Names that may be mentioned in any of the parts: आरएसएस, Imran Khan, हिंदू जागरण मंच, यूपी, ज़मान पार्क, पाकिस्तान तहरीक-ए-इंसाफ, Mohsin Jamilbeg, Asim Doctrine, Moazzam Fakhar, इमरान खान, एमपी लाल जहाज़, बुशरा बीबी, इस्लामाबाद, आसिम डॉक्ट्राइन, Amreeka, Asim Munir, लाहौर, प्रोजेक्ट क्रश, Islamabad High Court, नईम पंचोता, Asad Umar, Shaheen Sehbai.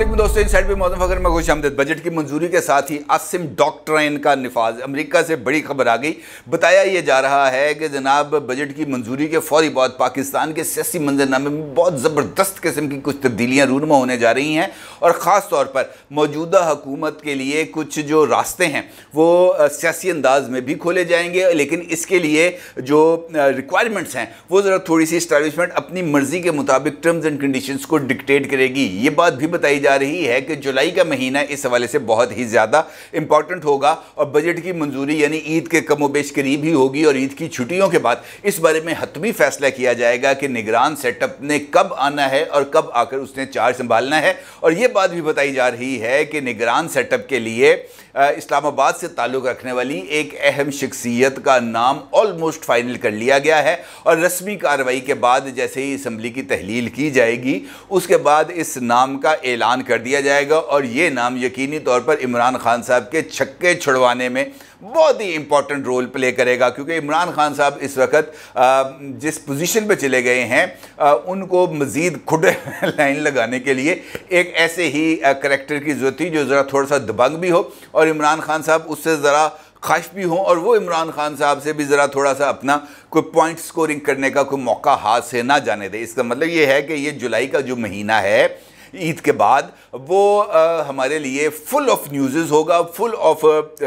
Public में दोस्तों, इन side पे मौजूद फखर में खुश आमदीद। बजट की मंजूरी के साथ ही आसिम डॉक्ट्राइन का निफाज, अमेरिका से बड़ी खबर आ गई। बताया यह जा रहा है कि जनाब बजट की मंजूरी के फौरी बाद पाकिस्तान के सियासी मंजरनामे में बहुत ज़बरदस्त किस्म की कुछ तब्दीलियाँ रूनमा होने जा रही हैं और ख़ास तौर पर मौजूदा हुकूमत के लिए कुछ जो रास्ते हैं वो सियासी अंदाज में भी खोले जाएंगे, लेकिन इसके लिए जो रिक्वायरमेंट्स हैं वो ज़रा थोड़ी सी इस्टेब्लिशमेंट अपनी मर्जी के मुताबिक टर्म्स एंड कंडीशंस को डिक्टेट करेगी। ये बात भी बताई जा रही है कि जुलाई का महीना इस हवाले से बहुत ही ज़्यादा इंपॉर्टेंट होगा और बजट की मंजूरी यानी ईद के कमोबेश करीब ही होगी और ईद की छुट्टियों के बाद इस बारे में हतमी फैसला किया जाएगा कि निगरान सेटअप ने कब आना है और कब आकर उसने चार्ज संभालना है। और यह बात भी बताई जा रही है कि निगरान सेटअप के लिए इस्लामाबाद से ताल्लुक़ रखने वाली एक अहम शख्सियत का नाम ऑलमोस्ट फाइनल कर लिया गया है और रस्मी कार्रवाई के बाद जैसे ही असम्बली की तहलील की जाएगी उसके बाद इस नाम का ऐलान कर दिया जाएगा और ये नाम यकीनी तौर पर इमरान खान साहब के छक्के छुड़वाने में बहुत ही इंपॉर्टेंट रोल प्ले करेगा, क्योंकि इमरान खान साहब इस वक्त जिस पोजीशन पे चले गए हैं उनको मज़ीद खुद लाइन लगाने के लिए एक ऐसे ही करैक्टर की ज़रूरत थी जो ज़रा थोड़ा सा दबंग भी हो और इमरान खान साहब उससे ज़रा खाश भी हों और वो इमरान खान साहब से भी ज़रा थोड़ा सा अपना कोई पॉइंट स्कोरिंग करने का कोई मौका हाथ से ना जाने दे। इसका मतलब ये है कि ये जुलाई का जो महीना है ईद के बाद वो हमारे लिए फुल ऑफ न्यूज़ होगा, फुल ऑफ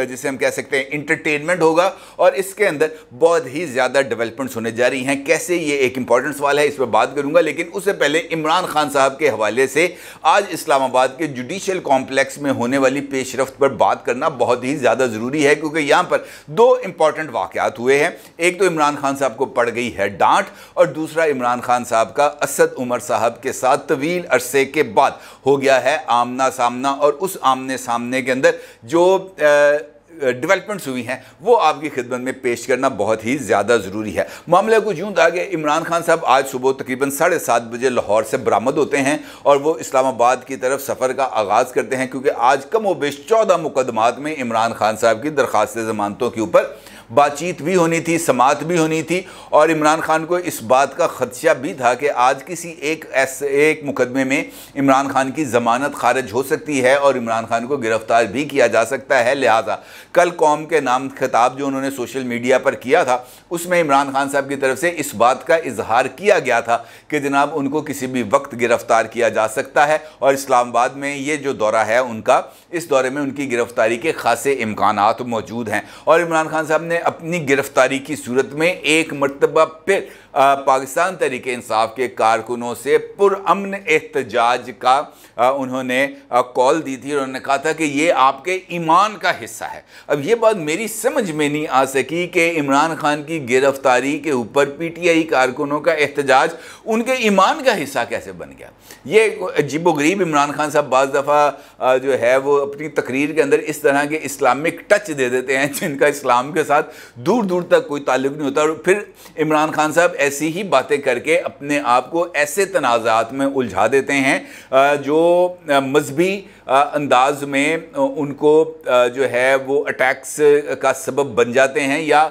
जिसे हम कह सकते हैं इंटरटेनमेंट होगा और इसके अंदर बहुत ही ज़्यादा डेवलपमेंट्स होने जा रही हैं। कैसे, ये एक इंपॉर्टेंट सवाल है, इस पर बात करूंगा, लेकिन उससे पहले इमरान खान साहब के हवाले से आज इस्लामाबाद के जुडिशल कॉम्प्लेक्स में होने वाली पेशरफ्त पर बात करना बहुत ही ज़्यादा ज़रूरी है, क्योंकि यहाँ पर दो इंपॉर्टेंट वाक़यात हुए हैं। एक तो इमरान खान साहब को पड़ गई है डांट और दूसरा इमरान खान साहब का असद उमर साहब के साथ तवील अरसे के बात हो गया है आमना सामना और उस आमने सामने के अंदर जो डेवलपमेंट्स हुई हैं वो आपकी खिदमत में पेश करना बहुत ही ज़्यादा ज़रूरी है। मामला कुछ यूँ था कि इमरान खान साहब आज सुबह तकरीबन 7:30 बजे लाहौर से बरामद होते हैं और वो इस्लामाबाद की तरफ सफ़र का आगाज़ करते हैं, क्योंकि आज कमोबेश 14 मुकदमात में इमरान खान साहब की दरख्वास्त ज़मानतों के ऊपर बातचीत भी होनी थी, समात भी होनी थी और इमरान खान को इस बात का ख़दशा भी था कि आज किसी एक मुकदमे में इमरान खान की ज़मानत खारिज हो सकती है और इमरान खान को गिरफ़्तार भी किया जा सकता है। लिहाजा कल कौम के नाम खिताब जो उन्होंने सोशल मीडिया पर किया था उसमें इमरान खान साहब की तरफ से इस बात का इजहार किया गया था कि जनाब उनको किसी भी वक्त गिरफ़्तार किया जा सकता है और इस्लामाबाद में ये जो दौरा है उनका, इस दौरे में उनकी गिरफ़्तारी के खासे इम्कानात मौजूद हैं। और इमरान खान साहब ने अपनी गिरफ़्तारी की सूरत में एक मरतबा फिर पाकिस्तान तहरीक-ए-इंसाफ के कारकुनों से पुरअमन एहतजाज का उन्होंने कॉल दी थी और उन्होंने कहा था कि ये आपके ईमान का हिस्सा है। अब ये बात मेरी समझ में नहीं आ सकी कि इमरान खान की गिरफ्तारी के ऊपर पीटीआई कारकुनों का एहतजाज उनके ईमान का हिस्सा कैसे बन गया। ये अजीबोगरीब इमरान खान साहब बाज़ दफ़ा जो है वो अपनी तकरीर के अंदर इस तरह के इस्लामिक टच दे देते हैं जिनका इस्लाम के साथ दूर दूर तक कोई ताल्लुक नहीं होता और फिर इमरान खान साहब ऐसी ही बातें करके अपने आप को ऐसे तनाज़ात में उलझा देते हैं जो मजहबी अंदाज में उनको जो है वो अटैक्स का सबब बन जाते हैं या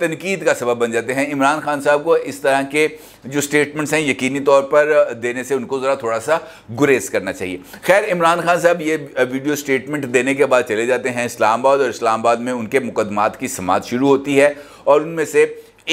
तनकीद का सबब बन जाते हैं। इमरान खान साहब को इस तरह के जो स्टेटमेंट्स हैं यकीनी तौर पर देने से उनको ज़रा थोड़ा सा गुरेज करना चाहिए। खैर, इमरान खान साहब ये वीडियो स्टेटमेंट देने के बाद चले जाते हैं इस्लामाबाद और इस्लामाबाद में उनके मुकदमात की समात शुरू होती है और उनमें से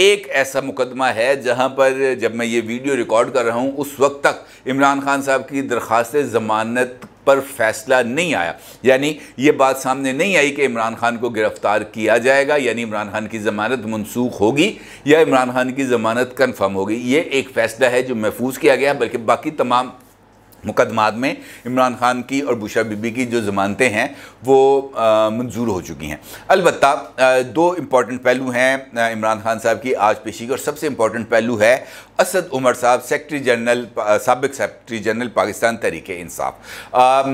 एक ऐसा मुकदमा है जहां पर जब मैं ये वीडियो रिकॉर्ड कर रहा हूं उस वक्त तक इमरान खान साहब की दरख्वास्त ज़मानत पर फैसला नहीं आया, यानी ये बात सामने नहीं आई कि इमरान खान को गिरफ़्तार किया जाएगा, यानी इमरान खान की ज़मानत मनसूख होगी या इमरान खान की ज़मानत कन्फर्म होगी। ये एक फ़ैसला है जो महफूज किया गया, बल्कि बाकी तमाम मुकदमात में इमरान खान की और बुशरा बीबी की जो ज़मानतें हैं वो मंजूर हो चुकी हैं। अलबत्ता दो इम्पॉर्टेंट पहलू हैं इमरान खान साहब की आज पेशी की और सबसे इम्पॉर्टेंट पहलू है असद उमर साहब, सेक्रेटरी जनरल, साबिक सेक्रेटरी जनरल पाकिस्तान तहरीक इंसाफ।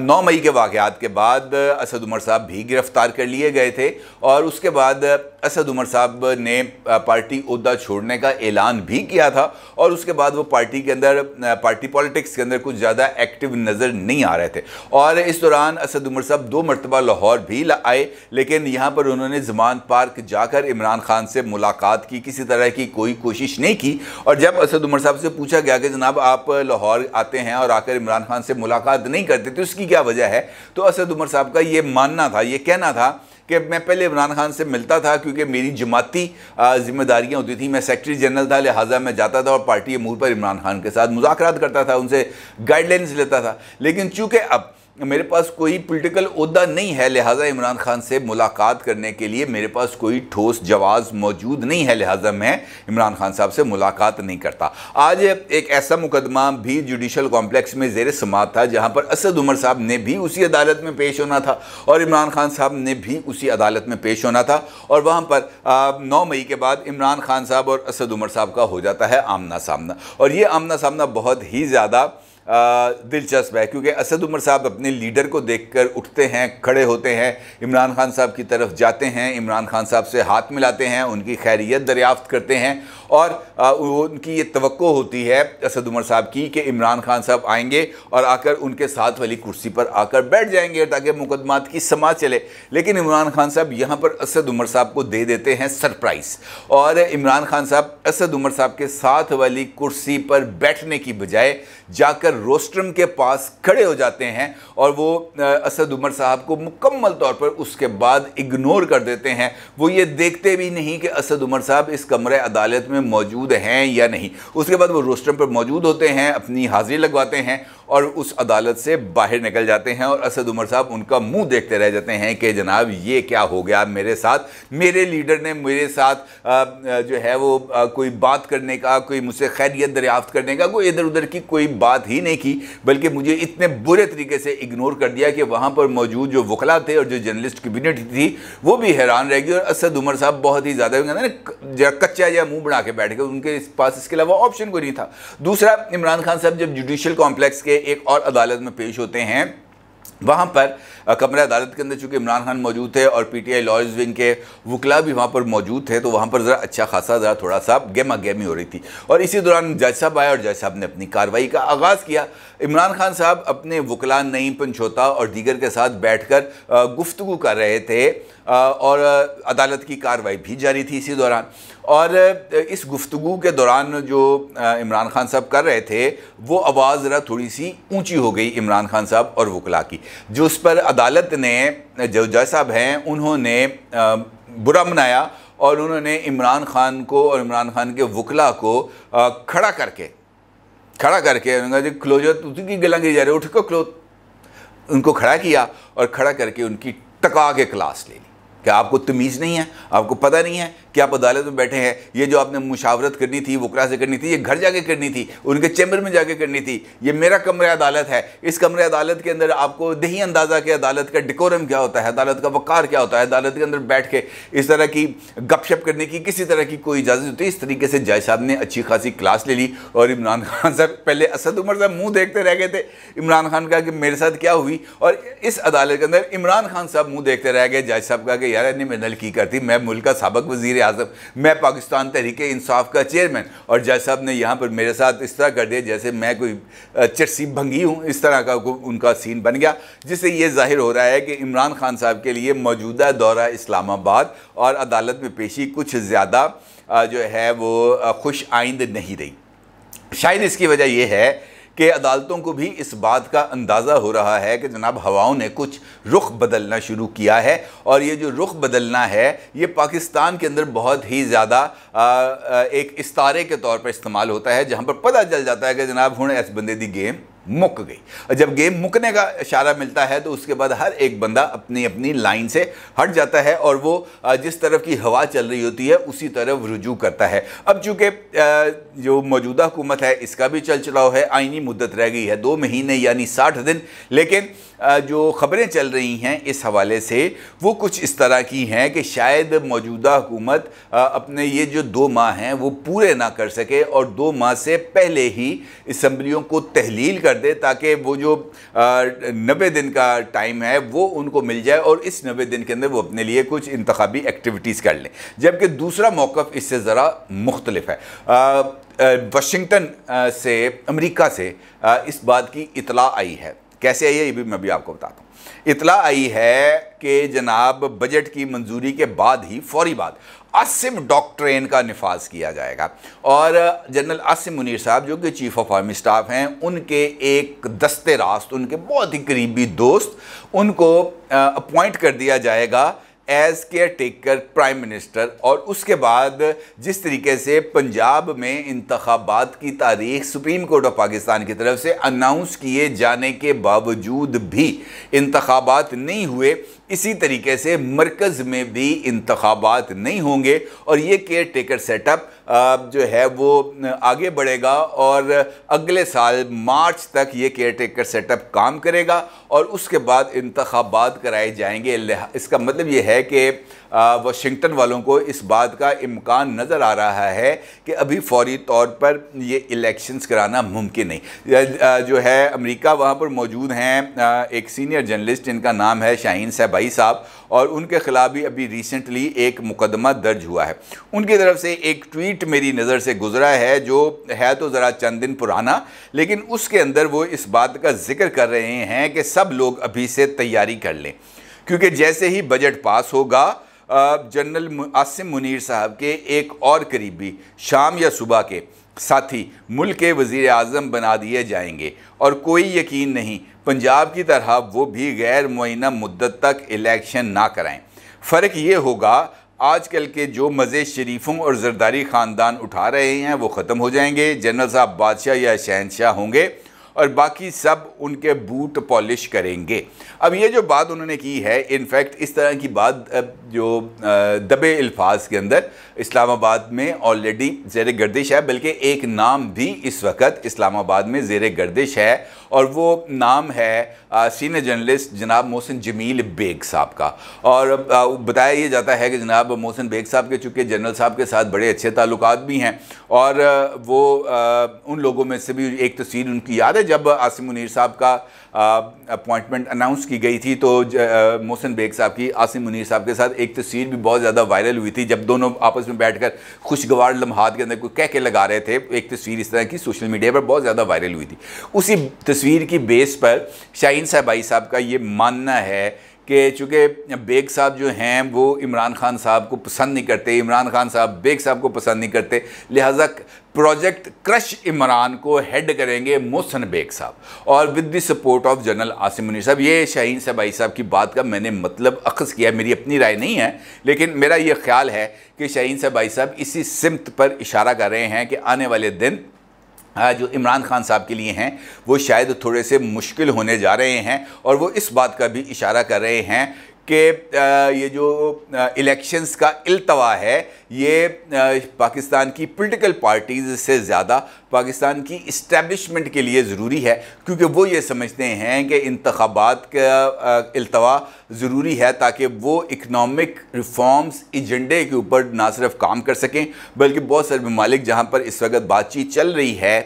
9 मई के वाक़यात के बाद असद उमर साहब भी गिरफ़्तार कर लिए गए थे और उसके बाद असद उमर साहब ने पार्टी ओहदा छोड़ने का ऐलान भी किया था और उसके बाद वो पार्टी के अंदर, पार्टी पॉलिटिक्स के अंदर कुछ ज़्यादा एक्टिव नज़र नहीं आ रहे थे। और इस दौरान असद उमर साहब दो मरतबा लाहौर भी आए, लेकिन यहाँ पर उन्होंने ज़मान पार्क जाकर इमरान खान से मुलाकात की, किसी तरह की कोई कोशिश नहीं की। और जब असद उमर साहब से पूछा गया कि जनाब आप लाहौर आते हैं और आकर इमरान खान से मुलाकात नहीं करते तो उसकी क्या वजह है, तो असद उमर साहब का ये मानना था, ये कहना था कि मैं पहले इमरान खान से मिलता था क्योंकि मेरी जमाती जिम्मेदारियां होती थी, मैं सेक्रेटरी जनरल था, लिहाजा मैं जाता था और पार्टी अमूर पर इमरान खान के साथ मुज़ाकरात करता था, उनसे गाइडलाइंस लेता था। लेकिन चूँकि अब मेरे पास कोई पॉलिटिकल ओहदा नहीं है, लिहाजा इमरान खान से मुलाकात करने के लिए मेरे पास कोई ठोस जवाब मौजूद नहीं है, लिहाजा मैं इमरान खान साहब से मुलाकात नहीं करता। आज एक ऐसा मुकदमा भी जुडिशल कॉम्प्लेक्स में ज़ेर समाअत था जहां पर असद उमर साहब ने भी उसी अदालत में पेश होना था और इमरान खान साहब ने भी उसी अदालत में पेश होना था, और वहाँ पर 9 मई के बाद इमरान खान साहब और असद उमर साहब का हो जाता है आमना सामना। और ये आमना सामना बहुत ही ज़्यादा दिलचस्प है क्योंकि असद उमर साहब अपने लीडर को देखकर उठते हैं, खड़े होते हैं, इमरान खान साहब की तरफ जाते हैं, इमरान खान साहब से हाथ मिलाते हैं, उनकी खैरियत दरियाफ्त करते हैं और उनकी ये तवक्को होती है असद उमर साहब की कि इमरान खान साहब आएंगे और आकर उनके साथ वाली कुर्सी पर आकर बैठ जाएंगे ताकि मुकदमात की समाअत चले। लेकिन इमरान खान साहब यहाँ पर असद उमर साहब को दे देते हैं सरप्राइज़, और इमरान खान साहब असद उमर साहब के साथ वाली कुर्सी पर बैठने की बजाय जाकर रोस्ट्रम के पास खड़े हो जाते हैं और वो असद उमर साहब को मुकम्मल तौर पर उसके बाद इग्नोर कर देते हैं। वो ये देखते भी नहीं कि असद उमर साहब इस कमरे अदालत में मौजूद हैं या नहीं। उसके बाद वो रोस्ट्रम पर मौजूद होते हैं, अपनी हाज़िरी लगवाते हैं और उस अदालत से बाहर निकल जाते हैं और असद उमर साहब उनका मुंह देखते रह जाते हैं कि जनाब ये क्या हो गया मेरे साथ, मेरे लीडर ने मेरे साथ जो है वो कोई बात करने का, कोई मुझसे खैरियत दरियाफ्त करने का, कोई इधर उधर की कोई बात ही नहीं की, बल्कि मुझे इतने बुरे तरीके से इग्नोर कर दिया कि वहाँ पर मौजूद जो वकला थे और जो जर्नलिस्ट कम्यूनिटी थी वो भी हैरान रहेगी। और असद उमर साहब बहुत ही ज़्यादा कच्चा या मुँह बना के बैठ गए, उनके पास इसके अलावा ऑप्शन कोई नहीं था। दूसरा, इमरान खान साहब जब जुडिशल कॉम्प्लेक्स के एक और अदालत में पेश होते हैं, वहाँ पर कमरा अदालत के अंदर चूँकि इमरान खान मौजूद थे और पीटीआई लॉयर्स विंग के वकला भी वहाँ पर मौजूद थे, तो वहाँ पर ज़रा अच्छा खासा ज़रा थोड़ा सा गेमा गेमी हो रही थी। और इसी दौरान जज साहब आए और जज साहब ने अपनी कार्रवाई का आगाज़ किया। इमरान खान साहब अपने वकला नईम पंचोता और दीगर के साथ बैठ कर गुफ्तगू कर रहे थे और अदालत की कार्रवाई भी जारी थी इसी दौरान। और इस गुफ्तगू के दौरान जो इमरान खान साहब कर रहे थे वो आवाज़ ज़रा थोड़ी सी ऊंची हो गई इमरान खान साहब और वकला की, जो उस पर अदालत ने, जो जज साहब हैं, उन्होंने बुरा मनाया और उन्होंने इमरान खान को और इमरान खान के वकला को खड़ा करके उन्होंने कहा खलो जाओ, उनकी गला गिरी जा रही है, उठ को खलो। उनको खड़ा किया और खड़ा करके उनकी टका के क्लास ले ली। क्या आपको तमीज़ नहीं है? आपको पता नहीं है कि आप अदालत में बैठे हैं? ये जो आपने मुशावरत करनी थी, वकला से करनी थी, ये घर जाके करनी थी, उनके चैम्बर में जाके करनी थी। ये मेरा कमरे अदालत है, इस कमरे अदालत के अंदर आपको नहीं अंदाज़ा कि अदालत का डिकोरम क्या होता है, अदालत का वक़ार क्या होता है। अदालत के अंदर बैठ के इस तरह की गपशप करने की किसी तरह की कोई इजाज़त होती है? इस तरीके से जज साहब ने अच्छी खासी क्लास ले ली और इमरान खान साहब, पहले असद उमर साहब मुँह देखते रह गए थे, इमरान खान का कि मेरे साथ क्या हुई, और इस अदालत के अंदर इमरान खान साहब मुँह देखते रह गए। जज साहब का कि यार इन्हें मेरे की करती, मैं मुल्क का सबक वज़ीर आज़म, मैं पाकिस्तान तहरीके इंसाफ का चेयरमैन, और जज साहब ने यहाँ पर मेरे साथ इस तरह कर दिया जैसे मैं कोई चरसी भंगी हूँ। इस तरह का उनका सीन बन गया, जिससे ये जाहिर हो रहा है कि इमरान खान साहब के लिए मौजूदा दौरा इस्लामाबाद और अदालत में पेशी कुछ ज़्यादा जो है वो खुश आइंद नहीं रही। शायद इसकी वजह यह है कि अदालतों को भी इस बात का अंदाज़ा हो रहा है कि जनाब हवाओं ने कुछ रुख बदलना शुरू किया है, और ये जो रुख बदलना है ये पाकिस्तान के अंदर बहुत ही ज़्यादा एक इस्तारे के तौर पर इस्तेमाल होता है, जहाँ पर पता चल जाता है कि जनाब हुण इस बंदे दी गेम मुक गई। जब गेम मुकने का इशारा मिलता है तो उसके बाद हर एक बंदा अपनी अपनी लाइन से हट जाता है और वो जिस तरफ की हवा चल रही होती है उसी तरफ रुजू करता है। अब चूँकि जो मौजूदा हुकूमत है इसका भी चल चलाव है, आइनी मुद्दत रह गई है 2 महीने यानी 60 दिन, लेकिन जो ख़बरें चल रही हैं इस हवाले से वो कुछ इस तरह की हैं कि शायद मौजूदा हुकूमत अपने ये जो 2 माह हैं वो पूरे ना कर सके और 2 माह से पहले ही असम्बलियों को तहलील दे ताकि वो जो 90 दिन का टाइम है वो उनको मिल जाए और इस 90 दिन के अंदर वो अपने लिए कुछ इंतखाबी एक्टिविटीज़ कर लें। जबकि दूसरा मौक़िफ़ इससे ज़रा मुख्तलिफ है। वाशिंगटन से, अमेरिका से इस बात की इतला आई है। कैसे आई है ये भी मैं भी आपको बताता हूँ। इतला आई है कि जनाब बजट की मंजूरी के बाद ही फौरी बाद आसिम डॉक्ट्रेन का निफाज किया जाएगा और जनरल आसिम मुनीर साहब जो कि चीफ ऑफ आर्मी स्टाफ हैं, उनके एक दस्ते रास्त, उनके बहुत ही करीबी दोस्त, उनको अपॉइंट कर दिया जाएगा as caretaker prime minister. और उसके बाद जिस तरीके से पंजाब में इंतखाबात की तारीख सुप्रीम कोर्ट ऑफ पाकिस्तान की तरफ से अनाउंस किए जाने के बावजूद भी इंतखाबात नहीं हुए, इसी तरीके से मरकज़ में भी इंतखाबात नहीं होंगे और ये केयर टेकर सेटअप जो है वो आगे बढ़ेगा और अगले साल मार्च तक ये केयर टेकर सेटअप काम करेगा और उसके बाद इंतखाबात कराए जाएंगे। इसका मतलब ये है कि वाशिंगटन वालों को इस बात का इम्कान नज़र आ रहा है कि अभी फौरी तौर पर ये इलेक्शंस कराना मुमकिन नहीं। जो है अमेरिका वहाँ पर मौजूद हैं एक सीनियर जर्नलिस्ट जिनका नाम है शाहीन सहबाई साहब और उनके ख़िलाफ़ भी अभी रिसेंटली एक मुकदमा दर्ज हुआ है। उनकी तरफ से एक ट्वीट मेरी नज़र से गुजरा है जो है तो ज़रा चंद दिन पुराना, लेकिन उसके अंदर वो इस बात का जिक्र कर रहे हैं कि सब लोग अभी से तैयारी कर लें क्योंकि जैसे ही बजट पास होगा जनरल आसिम मुनीर साहब के एक और करीबी शाम या सुबह के साथी मुल्क के वज़ीर आज़म बना दिए जाएंगे और कोई यकीन नहीं पंजाब की तरह वो भी गैर मुअय्यना मुद्दत तक इलेक्शन ना कराएं। फ़र्क ये होगा आजकल के जो मज़े शरीफों और जरदारी ख़ानदान उठा रहे हैं वो ख़त्म हो जाएंगे, जनरल साहब बादशाह या शहनशाह होंगे और बाकी सब उनके बूट पॉलिश करेंगे। अब ये जो बात उन्होंने की है, इनफैक्ट इस तरह की बात जो दबे अल्फाज के अंदर इस्लामाबाद में ऑलरेडी ज़ेर गर्दिश है, बल्कि एक नाम भी इस वक्त इस्लामाबाद में ज़ेर गर्दिश है और वो नाम है सीनियर जर्नलिस्ट जनाब मोहसिन जमील बेग साहब का। और बताया ये जाता है कि जनाब मोहसिन बेग साहब के चूँकि जनरल साहब के साथ बड़े अच्छे ताल्लुकात भी हैं और वो उन लोगों में से भी एक तस्वीर उनकी याद है जब आसिम मुनीर साहब का अपॉइंटमेंट अनाउंस की गई थी तो मोहसिन बेग साहब की आसिम मुनीर साहब के साथ एक तस्वीर भी बहुत ज़्यादा वायरल हुई थी जब दोनों आपस में बैठकर खुशगवार लम्हात के अंदर कोई कह के लगा रहे थे। एक तस्वीर इस तरह की सोशल मीडिया पर बहुत ज़्यादा वायरल हुई थी। उसी तस्वीर की बेस पर शाहीन सहबाई साहब का ये मानना है कि चूँकि बेग साहब जो हैं वो इमरान खान साहब को पसंद नहीं करते, इमरान खान साहब बेग साहब को पसंद नहीं करते, लिहाजा प्रोजेक्ट क्रश इमरान को हेड करेंगे मोहसिन बेग साहब और with the support of general Asim Munir साहब। ये शाहीन सहबाई साहब की बात का मैंने मतलब अखज़ किया, मेरी अपनी राय नहीं है, लेकिन मेरा ये ख्याल है कि शाहीन सहबाई साहब इसी सिमत पर इशारा कर रहे हैं कि आने वाले दिन जो इमरान खान साहब के लिए हैं वो शायद थोड़े से मुश्किल होने जा रहे हैं और वो इस बात का भी इशारा कर रहे हैं कि ये जो इलेक्शंस का इल्तवा है ये पाकिस्तान की पॉलिटिकल पार्टीज़ से ज़्यादा पाकिस्तान की इस्टेब्लिशमेंट के लिए ज़रूरी है क्योंकि वो ये समझते हैं कि इंतखाबात का इल्तवा ज़रूरी है ताकि वो इकनॉमिक रिफॉर्म्स एजेंडे के ऊपर ना सिर्फ काम कर सकें बल्कि बहुत सारे ममालिक जहाँ पर इस वक्त बातचीत चल रही है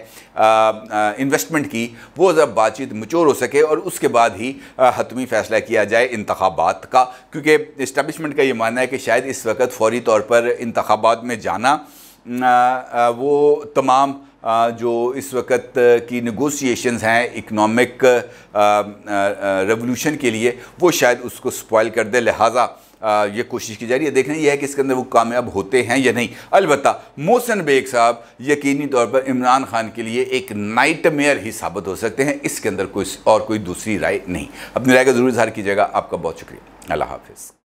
इन्वेस्टमेंट की वो जब बातचीत मच्योर हो सके और उसके बाद ही हतमी फ़ैसला किया जाए इंतखाबात का। क्योंकि इस्टेब्लिशमेंट का ये मानना है कि शायद इस वक्त फ़ौरी तौर पर इंतखाबात में जाना वो तमाम जो इस वक्त की नेगोशिएशंस हैं इकनॉमिक रेवोल्यूशन के लिए वो शायद उसको स्पॉइल कर दे, लिहाजा ये कोशिश की जा रही है। देखना यह है कि इसके अंदर वो कामयाब होते हैं या नहीं। अलबत्ता मोहसिन बेग साहब यकीनी तौर पर इमरान खान के लिए एक नाइटमेयर ही साबित हो सकते हैं, इसके अंदर कोई दूसरी राय नहीं। अपनी राय का ज़रूर इजहार कीजिएगा। आपका बहुत शुक्रिया। अल्लाह हाफिज़।